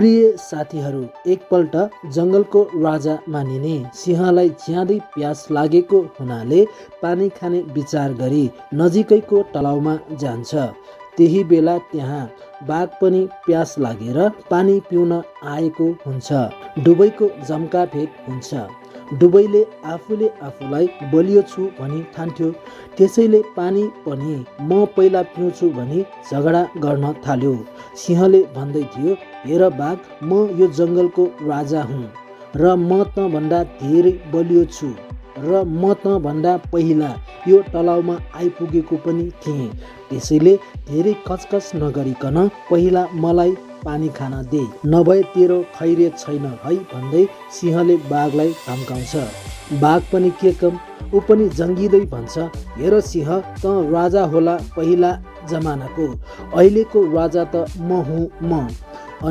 प्रिय साथीहरू, एकपल्ट जंगलको राजा मानिने सिंहलाई ज्यादै प्यास लागेको हुनाले पानी खाने विचार गरी नजिकैको तलाउमा जान्छ। त्यही बेला त्यहाँ बाघ पनि प्यास लागेर पानी पिउन आएको हुन्छ। दुबैको जम्काभेट हुन्छ। दुबैले आफूले आफूलाई बलियो छु भनी ठान्थ्यो, त्यसैले पानी पनि म पहिला पिउँछु भनी झगडा गर्न थाल्यो। सिंहले भन्दै थियो, हेर बाघ, म यो जङ्गलको राजा हुँ र म त भन्दा धेरै बलियो छु र म त भन्दा पहिला यो तलाउमा आइपुगेको पनि थिएँ, त्यसैले धेरै कचकच नगरिकन पहिला मलाई पानी खाना दे, नभए तेरो खैरियत छैन है भन्दै सिंहले बाघलाई धम्काउँछ। बाघ पनि के कम, ऊ पनि जङ्गिँदै भन्छ, हेर सिंह, त राजा होला पहिला जमानाको, अहिलेको राजा त म हुँ म,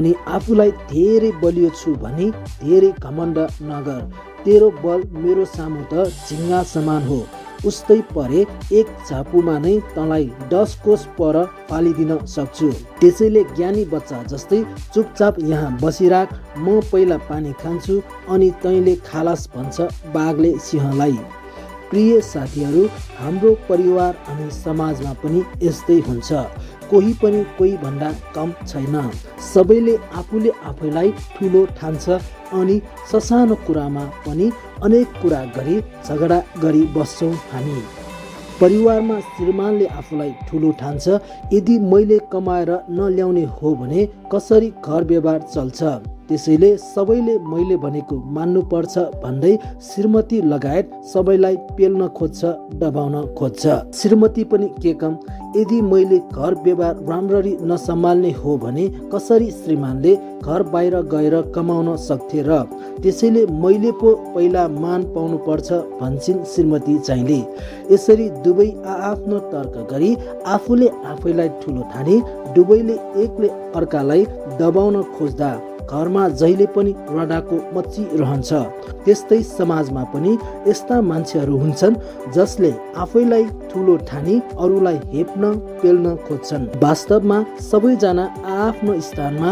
अनि आफूलाई धेरै बलियो छु भनी धेरै घमण्ड नगर, तेरो बल मेरो सामु त झिङ्गा समान हो, उस्तै परे एक झापूमा नै तँलाई 10 कोस पर फालिदिन सक्छु, त्यसैले ज्ञानी बच्चा जस्तै चुपचाप यहाँ बसिराख, म पहिला पानी खान्छु अनि तैँले खालास भन्छ बाघले सिंहलाई। प्रिय साथीहरू, हाम्रो परिवार अनि समाजमा पनि यस्तै हुन्छ। कोही पनि कोही भन्दा कम छैन। सबैले आफूले आफैलाई ठुलो ठान्छ अनि ससानो कुरामा पनि अनेक कुरा गरी झगडा गरी बस्छौँ हामी। परिवारमा श्रीमानले आफूलाई ठुलो ठान्छ, यदि मैले कमाएर नल्याउने हो भने कसरी घर व्यवहार चल्छ, त्यसैले सबैले मैले भनेको मान्नुपर्छ भन्दै श्रीमती लगायत सबैलाई पेल्न खोज्छ, दबाउन खोज्छ। श्रीमती पनि के कम, यदि मैले घर व्यवहार राम्ररी नसम्हाल्ने हो भने कसरी श्रीमानले घर बाहिर गएर कमाउन सक्थे र, त्यसैले मैले पो पहिला मान पाउनुपर्छ भन्छन् श्रीमती चाहिँले। यसरी दुवै आआफ्नो तर्क गरी आफूले आफैलाई ठुलो ठानी दुवैले एकले अर्कालाई दबाउन खोज्दा घरमा जहिले पनि रडाको मच्ची रहन्छ। त्यस्तै समाजमा पनि यस्ता मान्छेहरू हुन्छन् जसले आफैलाई ठुलो ठानी अरूलाई हेप्न पेल्न खोज्छन्। वास्तवमा सबैजना आआफ्नो स्थानमा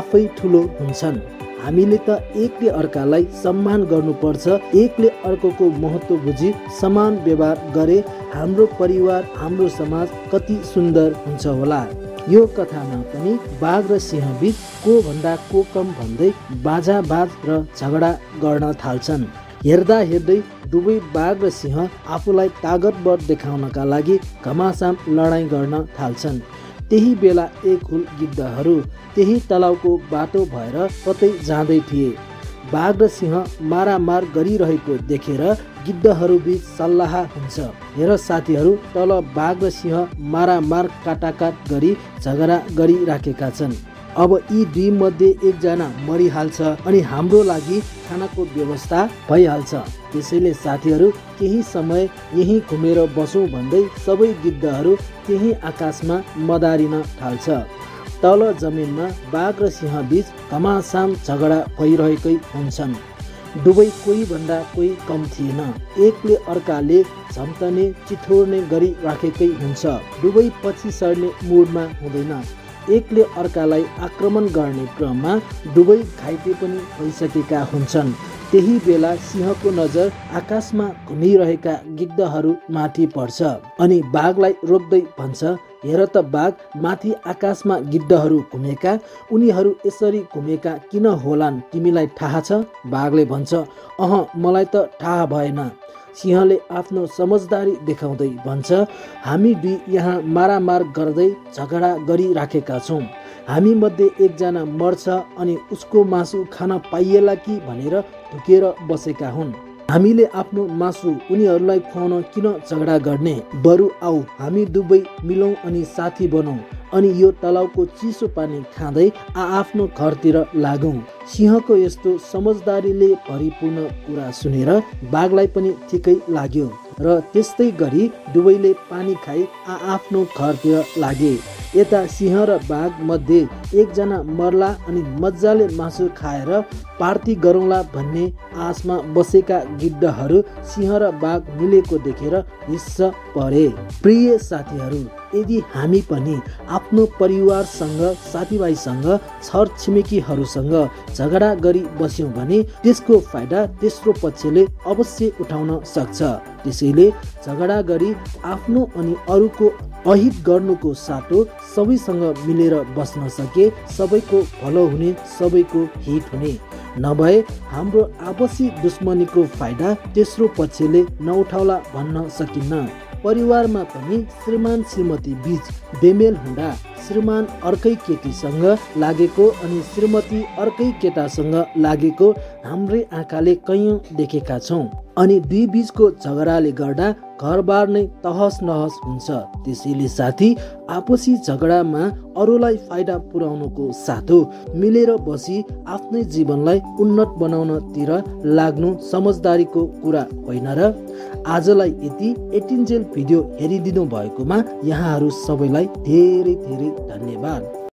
आफै ठुलो हुन्छन्। हामीले त एकले अर्कालाई सम्मान गर्नुपर्छ। एकले अर्कोको महत्त्व बुझी समान व्यवहार गरे हाम्रो परिवार, हाम्रो समाज कति सुन्दर हुन्छ होला। यो कथामा पनि बाघ र सिंहबीच को भन्दा को कम भन्दै बाजाबाज र झगडा गर्न थाल्छन्। हेर्दा हेर्दै दुवै बाघ र सिंह आफूलाई तागतवर देखाउनका लागि घमासान लडाइँ गर्न थाल्छन्। त्यही बेला एक हुल गिद्धहरू त्यही तलाउको बाटो भएर कतै जाँदै थिए। बाघ र सिंह मारामार गरिरहेको देखेर गिद्धहरू बीच सल्लाह हुन्छ, हेर साथीहरू, तल बाघ र सिंह मारामार काटाकाट गरी झगडा गरिराखेका छन्, अब यी दुई मध्ये एकजना मरिहाल्छ अनि हाम्रो लागि खानाको व्यवस्था भइहाल्छ, त्यसैले साथीहरू केही समय यहीँ घुमेर बसौँ भन्दै सबै गिद्धहरू त्यही आकाशमा मदारिन थाल्छ। तल जमिनमा बाघ र सिंहबीच घमासान झगडा भइरहेकै हुन्छन्। दुवै कोही भन्दा कोही कम थिएन। एकले अर्काले झम्टने चिथोर्ने गरी राखेकै हुन्छ। दुवै पछि सर्ने मुडमा हुँदैन। एकले अर्कालाई आक्रमण गर्ने क्रममा दुवै घाइते पनि भइसकेका हुन्छन्। त्यही बेला सिंहको नजर आकाशमा घुमिरहेका गिद्धहरूमाथि पर्छ अनि बाघलाई रोक्दै भन्छ, हेर त बाघ, माथि आकाशमा गिद्धहरू घुमेका, उनीहरू यसरी घुमेका किन होलान्, तिमीलाई थाहा छ? बाघले भन्छ, अह, मलाई त थाहा भएन। सिंहले आफ्नो समझदारी देखाउँदै भन्छ, हामी दुई यहाँ मारामार गर्दै झगडा गरिराखेका छौँ, हामी मध्ये एकजना मर्छ अनि उसको मासु खान पाइएला कि भनेर ढुकेर बसेका हुन्। हामीले आफ्नो मासु उनीहरूलाई खुवाउन किन झगडा गर्ने, बरु आऊ हामी दुवै मिलौँ अनि साथी बनौँ अनि यो तलाउको चिसो पानी खाँदै आआफ्नो घरतिर लागौँ। सिंहको यस्तो समझदारीले भरिपूर्ण कुरा सुनेर बाघलाई पनि ठिकै लाग्यो र त्यस्तै गरी दुवैले पानी खाई आआफ्नो घरतिर लागे। यता सिंह र बाघ मध्ये एकजना मर्ला अनि मजाले मासु खाएर पार्टी गरौँला भन्ने आशमा बसेका गिद्धहरू सिंह र बाघ मिलेको देखेर निस्स परे। प्रिय साथीहरू, यदि हामी पनि आफ्नो परिवारसँग, साथीभाइसँग, छरछिमेकीहरूसँग झगडा गरी बस्यौं भने त्यसको फाइदा तेस्रो पक्षले अवश्य उठाउन सक्छ। त्यसैले झगडा गरी आफ्नो अनि अरूको अहित गर्नुको साटो सबैसँग मिलेर बस्न सके सबैको भलो हुने, सबैको हित हुने, नभए हाम्रो आपसी दुश्मनीको फाइदा तेस्रो पक्षले नउठाउला भन्न सकिन्न। परिवारमा पनि श्रीमान श्रीमती बीच बेमेल हुँदा श्रीमान अर्कै केटीसँग लागेको अनि श्रीमती अर्कै केटासँग लागेको हाम्रै आँखाले कैयौं देखेका छौं अनि दुई बीचको झगडाले गर्दा घरबार नै तहस नहस हुन्छ। त्यसैले साथी, आपसी झगडामा अरूलाई फाइदा पुर्याउनुको साथो मिलेर बसी आफ्नै जीवनलाई उन्नत बनाउनतिर लाग्नु समझदारीको कुरा होइन र। आजलाई यति एटिन्जेल भिडियो हेरिदिनु भएकोमा यहाँहरू सबैलाई धेरै धेरै धन्यवाद।